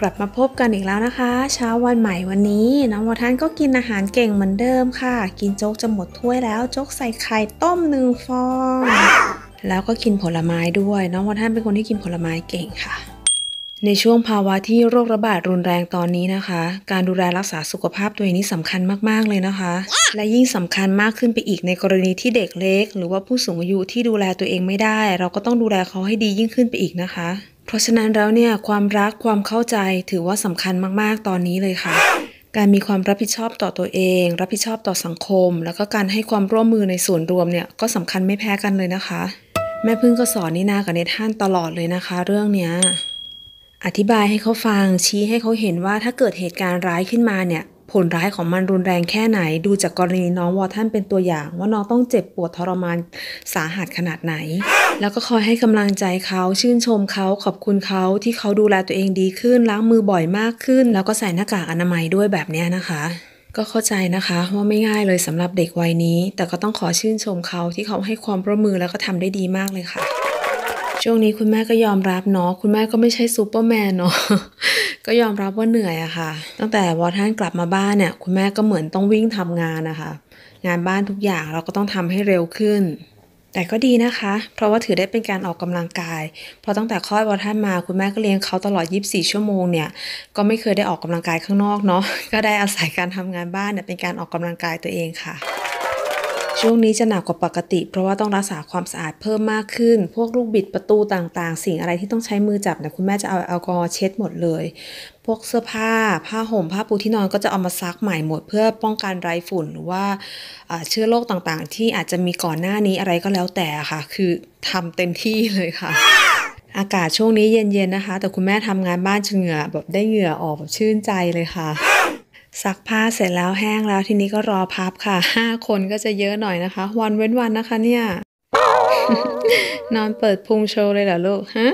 กลับมาพบกันอีกแล้วนะคะเช้าวันใหม่วันนี้น้องวทันก็กินอาหารเก่งเหมือนเดิมค่ะกินโจ๊กจะหมดถ้วยแล้วโจ๊กใส่ไข่ต้ม1 ฟองแล้วก็กินผลไม้ด้วยน้องวทันเป็นคนที่กินผลไม้เก่งค่ะในช่วงภาวะที่โรคระบาดรุนแรงตอนนี้นะคะการดูแลรักษาสุขภาพตัวเองนี่สำคัญมากๆเลยนะคะและยิ่งสำคัญมากขึ้นไปอีกในกรณีที่เด็กเล็กหรือว่าผู้สูงอายุที่ดูแลตัวเองไม่ได้เราก็ต้องดูแลเขาให้ดียิ่งขึ้นไปอีกนะคะเพราะฉะนั้นแล้วเนี่ยความรักความเข้าใจถือว่าสำคัญมากๆตอนนี้เลยค่ะการมีความรับผิดชอบต่อตัวเองรับผิดชอบต่อสังคมแล้วก็การให้ความร่วมมือในส่วนรวมเนี่ยก็สำคัญไม่แพ้กันเลยนะคะแม่พึ่งก็สอนนินากับเนธานตลอดเลยนะคะเรื่องเนี้ยอธิบายให้เขาฟังชี้ให้เขาเห็นว่าถ้าเกิดเหตุการณ์ร้ายขึ้นมาเนี่ยผลร้ายของมันรุนแรงแค่ไหนดูจากกรณีน้องวอทันเป็นตัวอย่างว่าน้องต้องเจ็บปวดทรมานสาหัสขนาดไหนแล้วก็คอยให้กำลังใจเขาชื่นชมเขาขอบคุณเขาที่เขาดูแลตัวเองดีขึ้นล้างมือบ่อยมากขึ้นแล้วก็ใส่หน้ากากอนามัยด้วยแบบนี้นะคะก็เข้าใจนะคะว่าไม่ง่ายเลยสำหรับเด็กวัยนี้แต่ก็ต้องขอชื่นชมเขาที่เขาให้ความร่วมมือแล้วก็ทำได้ดีมากเลยค่ะช่วงนี้คุณแม่ก็ยอมรับเนาะคุณแม่ก็ไม่ใช่ซูเปอร์แมนเนาะก็ยอมรับว่าเหนื่อยอะค่ะตั้งแต่วอทันกลับมาบ้านเนี่ยคุณแม่ก็เหมือนต้องวิ่งทำงานนะคะงานบ้านทุกอย่างเราก็ต้องทำให้เร็วขึ้นแต่ก็ดีนะคะเพราะว่าถือได้เป็นการออกกำลังกายพอตั้งแต่คลอดวอทันมาคุณแม่ก็เลี้ยงเขาตลอด24 ชั่วโมงเนี่ยก็ไม่เคยได้ออกกำลังกายข้างนอกเนาะก็ได้อาศัยการทำงานบ้านเนี่ยเป็นการออกกำลังกายตัวเองค่ะช่วงนี้จะหนักกว่าปกติเพราะว่าต้องรักษาความสะอาดเพิ่มมากขึ้นพวกลูกบิดประตูต่างๆสิ่งอะไรที่ต้องใช้มือจับเนี่ยคุณแม่จะเอาแอลกอฮอล์เช็ดหมดเลยพวกเสื้อผ้าผ้าห่มผ้าปูที่นอนก็จะเอามาซักใหม่หมดเพื่อป้องกันไร้ฝุ่นหรือว่าเชื้อโรคต่างๆที่อาจจะมีก่อนหน้านี้อะไรก็แล้วแต่ค่ะคือทำเต็มที่เลยค่ะอากาศช่วงนี้เย็นๆนะคะแต่คุณแม่ทำงานบ้านจนเหงื่อแบบได้เหงื่อออกแบบชื่นใจเลยค่ะซักผ้าเสร็จแล้วแห้งแล้วทีนี้ก็รอพับค่ะ5 คนก็จะเยอะหน่อยนะคะวันเว้นวันนะคะเนี่ย นอนเปิดพุงโชว์เลยเหรอลูกฮะ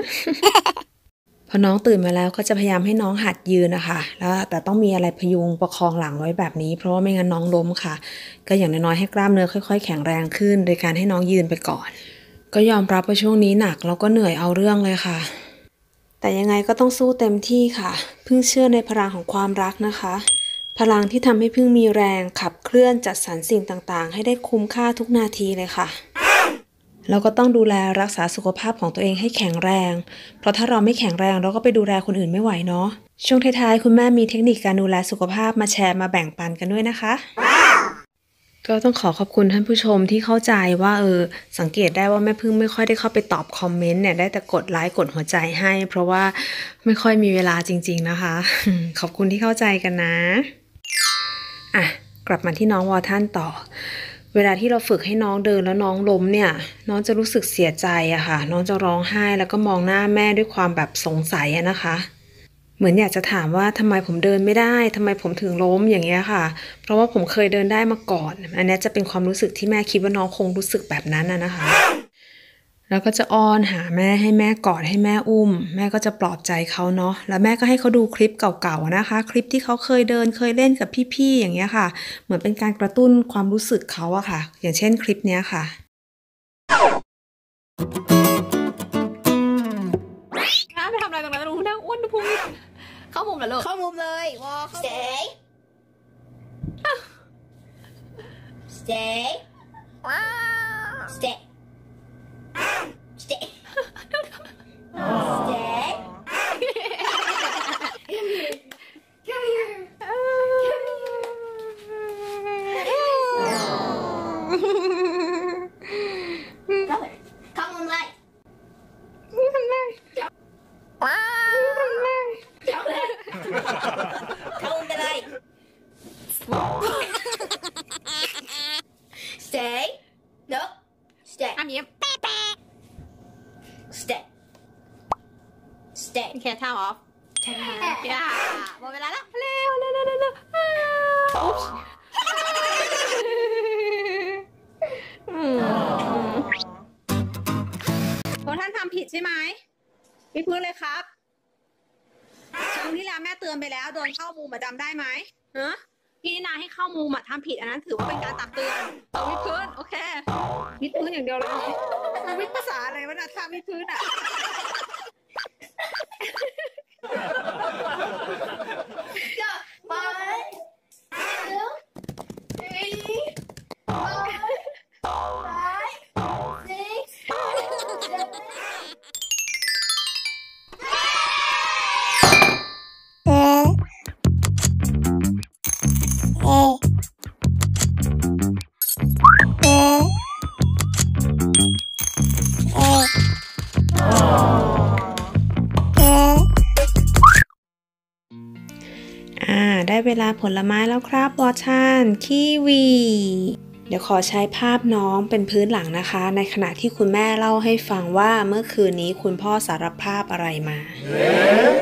พอน้องตื่นมาแล้วก็จะพยายามให้น้องหัดยืนนะคะแล้วแต่ต้องมีอะไรพยุงประคองหลังไว้แบบนี้เพราะว่าไม่งั้นน้องล้มค่ะก็อย่างน้อยๆให้กล้ามเนื้อค่อยๆแข็งแรงขึ้นโดยการให้น้องยืนไปก่อนก็ยอมรับว่าช่วงนี้หนักแล้วก็เหนื่อยเอาเรื่องเลยค่ะแต่ยังไงก็ต้องสู้เต็มที่ค่ะเพิ่งเชื่อในพลังของความรักนะคะพลังที่ทำให้พึ่งมีแรงขับเคลื่อนจัดสรรสิ่งต่างๆให้ได้คุ้มค่าทุกนาทีเลยค่ะเราก็ต้องดูแลรักษาสุขภาพของตัวเองให้แข็งแรงเพราะถ้าเราไม่แข็งแรงเราก็ไปดูแลคนอื่นไม่ไหวเนาะช่วงท้ายๆคุณแม่มีเทคนิคการดูแลสุขภาพมาแชร์มาแบ่งปันกันด้วยนะคะก็ต้องขอขอบคุณท่านผู้ชมที่เข้าใจว่าสังเกตได้ว่าแม่พึ่งไม่ค่อยได้เข้าไปตอบคอมเมนต์เนี่ยได้แต่กดไลค์กดหัวใจให้เพราะว่าไม่ค่อยมีเวลาจริงๆนะคะ ขอบคุณที่เข้าใจกันนะอ่ะกลับมาที่น้องวอทันต่อเวลาที่เราฝึกให้น้องเดินแล้วน้องล้มเนี่ยน้องจะรู้สึกเสียใจอะค่ะน้องจะร้องไห้แล้วก็มองหน้าแม่ด้วยความแบบสงสัยนะคะเหมือนอยากจะถามว่าทำไมผมเดินไม่ได้ทำไมผมถึงล้มอย่างเงี้ยค่ะเพราะว่าผมเคยเดินได้มาก่อนอันนี้จะเป็นความรู้สึกที่แม่คิดว่าน้องคงรู้สึกแบบนั้นนะคะแล้วก็จะอ้อนหาแม่ให้แม่กอดให้แม่อุ้มแม่ก็จะปลอบใจเขาเนาะแล้วแม่ก็ให้เขาดูคลิปเก่าๆนะคะคลิปที่เขาเคยเดินเคยเล่นกับพี่ๆอย่างเงี้ยค่ะเหมือนเป็นการกระตุ้นความรู้สึกเขาอะค่ะอย่างเช่นคลิปเนี้ยค่ะน้าไปทำอะไรตรงนั้นรู้นั่งอ้วนพุงเข้ามุมเหรอลูกเข้ามุมเลยวอเข้า stayจำได้ไหมฮะพี่นาให้เข้ามุมทำผิดอันนั้นถือว่าเป็นการตักเตือนวิพื้นโอเควิพื้นอย่างเดียวเลยวิภาษาอะไรวะนะทำวิพื้นอ่ะ ได้เวลาผลไม้แล้วครับวอชันคีวีเดี๋ยวขอใช้ภาพน้องเป็นพื้นหลังนะคะในขณะที่คุณแม่เล่าให้ฟังว่าเมื่อคืนนี้คุณพ่อสารภาพอะไรมา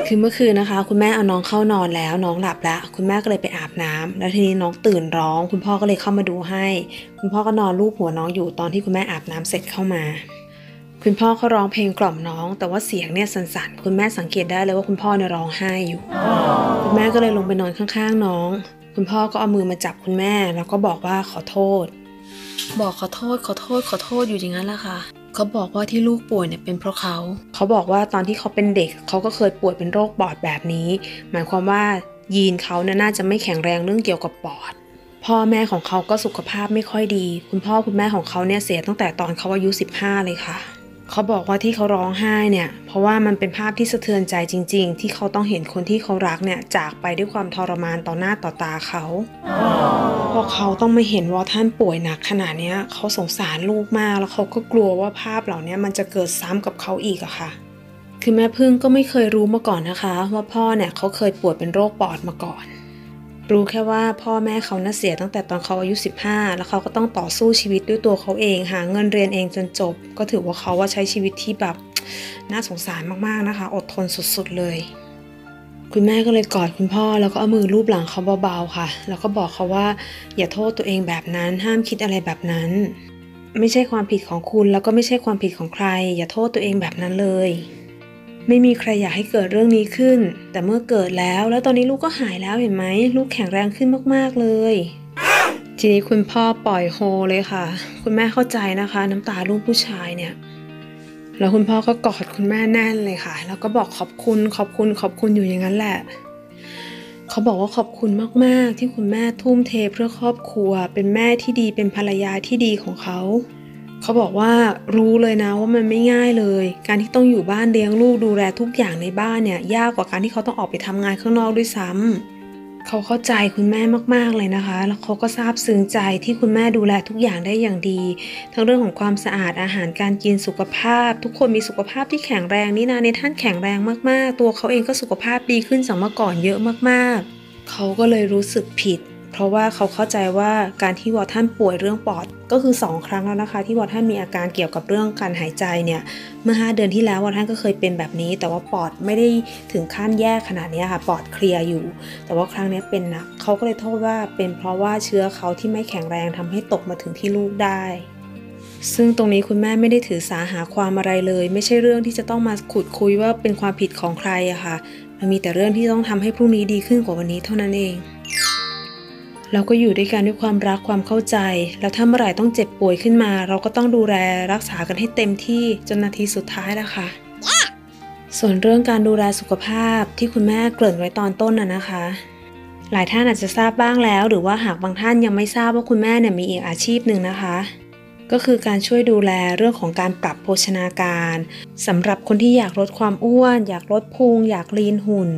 คือเมื่อคืนนะคะคุณแม่เอาน้องเข้านอนแล้วน้องหลับแล้วคุณแม่ก็เลยไปอาบน้ำแล้วทีนี้น้องตื่นร้องคุณพ่อก็เลยเข้ามาดูให้คุณพ่อก็นอนลูบหัวน้องอยู่ตอนที่คุณแม่อาบน้ำเสร็จเข้ามาคุณพ่อเขาร้องเพลงกล่อมน้องแต่ว่าเสียงเนี่ยสั่นๆคุณแม่สังเกตได้เลยว่าคุณพ่อเนี่ยร้องไห้อยู่ คุณแม่ก็เลยลงไปนอนข้างๆน้องคุณพ่อก็เอามือมาจับคุณแม่แล้วก็บอกว่าขอโทษบอกขอโทษขอโทษขอโทษอยู่อย่างนั้นแหละค่ะเขาบอกว่าที่ลูกป่วยเนี่ยเป็นเพราะเขาบอกว่าตอนที่เขาเป็นเด็กเขาก็เคยป่วยเป็นโรคปอดแบบนี้หมายความว่ายีนเขาน่าจะไม่แข็งแรงเรื่องเกี่ยวกับปอดพ่อแม่ของเขาก็สุขภาพไม่ค่อยดีคุณพ่อคุณแม่ของเขาเนี่ยเสียตั้งแต่ตอนเขาอายุ15เลยค่ะเขาบอกว่าที่เขาร้องไห้เนี่ยเพราะว่ามันเป็นภาพที่สะเทือนใจจริงๆที่เขาต้องเห็นคนที่เขารักเนี่ยจากไปด้วยความทรมานต่อหน้าต่อตาเขาพอเขาต้องมาเห็นว่าท่านป่วยหนักขนาดนี้เขาสงสารลูกมากแล้วเขาก็กลัวว่าภาพเหล่านี้มันจะเกิดซ้ำกับเขาอีกอะค่ะคือแม่พึ่งก็ไม่เคยรู้มาก่อนนะคะว่าพ่อเนี่ยเขาเคยป่วยเป็นโรคปอดมาก่อนรู้แค่ว่าพ่อแม่เขาน่าเสียตั้งแต่ตอนเขาอายุ15แล้วเขาก็ต้องต่อสู้ชีวิตด้วยตัวเขาเองหาเงินเรียนเองจนจบก็ถือว่าเขาว่าใช้ชีวิตที่แบบน่าสงสารมากๆนะคะอดทนสุดๆเลยคุณแม่ก็เลยกอดคุณพ่อแล้วก็เอามือลูบหลังเขาเบาๆค่ะแล้วก็บอกเขาว่าอย่าโทษตัวเองแบบนั้นห้ามคิดอะไรแบบนั้นไม่ใช่ความผิดของคุณแล้วก็ไม่ใช่ความผิดของใครอย่าโทษตัวเองแบบนั้นเลยไม่มีใครอยากให้เกิดเรื่องนี้ขึ้นแต่เมื่อเกิดแล้วแล้วตอนนี้ลูกก็หายแล้วเห็นไหมลูกแข็งแรงขึ้นมากๆเลยทีนี้คุณพ่อปล่อยโฮเลยค่ะคุณแม่เข้าใจนะคะน้ำตาลูกผู้ชายเนี่ยแล้วคุณพ่อก็กอดคุณแม่แน่นเลยค่ะแล้วก็บอกขอบคุณขอบคุณขอบคุณอยู่อย่างนั้นแหละเขาบอกว่าขอบคุณมากๆที่คุณแม่ทุ่มเทเพื่อครอบครัวเป็นแม่ที่ดีเป็นภรรยาที่ดีของเขาเขาบอกว่ารู้เลยนะว่ามันไม่ง่ายเลยการที่ต้องอยู่บ้านเลี้ยงลูกดูแลทุกอย่างในบ้านเนี่ยยากกว่าการที่เขาต้องออกไปทำงานข้างนอกด้วยซ้ำเขาเข้าใจคุณแม่มากๆเลยนะคะแล้วเขาก็ซาบซึ้งใจที่คุณแม่ดูแลทุกอย่างได้อย่างดีทั้งเรื่องของความสะอาดอาหารการกินสุขภาพทุกคนมีสุขภาพที่แข็งแรงนี่นะในท่านแข็งแรงมากๆตัวเขาเองก็สุขภาพดีขึ้นจากเมื่อก่อนเยอะมากๆเขาก็เลยรู้สึกผิดเพราะว่าเขาเข้าใจว่าการที่วอท่านป่วยเรื่องปอดก็คือ2ครั้งแล้วนะคะที่วอท่านมีอาการเกี่ยวกับเรื่องการหายใจเนี่ยเมื่อ5เดือนที่แล้ววอท่านก็เคยเป็นแบบนี้แต่ว่าปอดไม่ได้ถึงขั้นแย่ขนาดนี้ค่ะปอดเคลียร์อยู่แต่ว่าครั้งนี้เป็นหนักเขาก็เลยโทษว่าเป็นเพราะว่าเชื้อเขาที่ไม่แข็งแรงทำให้ตกมาถึงที่ลูกได้ซึ่งตรงนี้คุณแม่ไม่ได้ถือสาหาความอะไรเลยไม่ใช่เรื่องที่จะต้องมาขุดคุยว่าเป็นความผิดของใครอะค่ะมันมีแต่เรื่องที่ต้องทำให้พรุ่งนี้ดีขึ้นกว่าวันนี้เท่านั้นเองเราก็อยู่ด้วยกันด้วยความรักความเข้าใจแล้วถ้าเมื่อไหร่ต้องเจ็บป่วยขึ้นมาเราก็ต้องดูแลรักษากันให้เต็มที่จนนาทีสุดท้ายแล้วค่ะ ส่วนเรื่องการดูแลสุขภาพที่คุณแม่เกริ่นไว้ตอนต้นนะคะหลายท่านอาจจะทราบบ้างแล้วหรือว่าหากบางท่านยังไม่ทราบว่าคุณแม่เนี่ยมีอีกอาชีพหนึ่งนะคะก็คือการช่วยดูแลเรื่องของการปรับโภชนาการสำหรับคนที่อยากลดความอ้วนอยากลดพุงอยากลีนหุ่น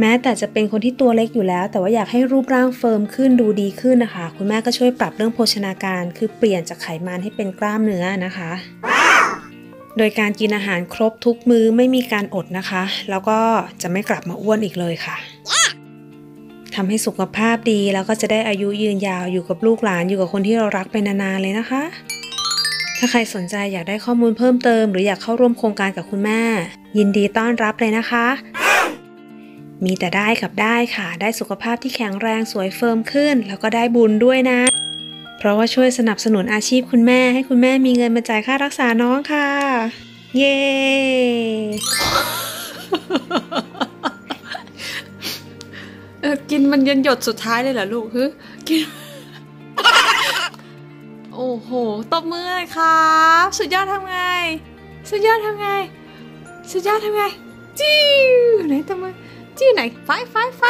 แม้แต่จะเป็นคนที่ตัวเล็กอยู่แล้วแต่ว่าอยากให้รูปร่างเฟิร์มขึ้นดูดีขึ้นนะคะคุณแม่ก็ช่วยปรับเรื่องโภชนาการคือเปลี่ยนจากไขมันให้เป็นกล้ามเนื้อนะคะโดยการกินอาหารครบทุกมื้อไม่มีการอดนะคะแล้วก็จะไม่กลับมาอ้วนอีกเลยค่ะทำให้สุขภาพดีแล้วก็จะได้อายุยืนยาวอยู่กับลูกหลานอยู่กับคนที่เรารักไปนานๆเลยนะคะถ้าใครสนใจอยากได้ข้อมูลเพิ่มเติมหรืออยากเข้าร่วมโครงการกับคุณแม่ยินดีต้อนรับเลยนะคะมีแต่ได้กับได้ค่ะได้สุขภาพที่แข็งแรงสวยเฟิร์มขึ้นแล้วก็ได้บุญด้วยนะเพราะว่าช่วยสนับสนุนอาชีพคุณแม่ให้คุณแม่มีเงินมาจ่ายค่ารักษาน้องค่ะเย้ กินมันยันหยดสุดท้ายเลยเหรอลูกฮึกิน โอ้โหตบมือเลยครับสุดยอดทำไงสุดยอดทำไงสุดยอดทำไงจิ้วไหนตบมือที่ไหนไฟ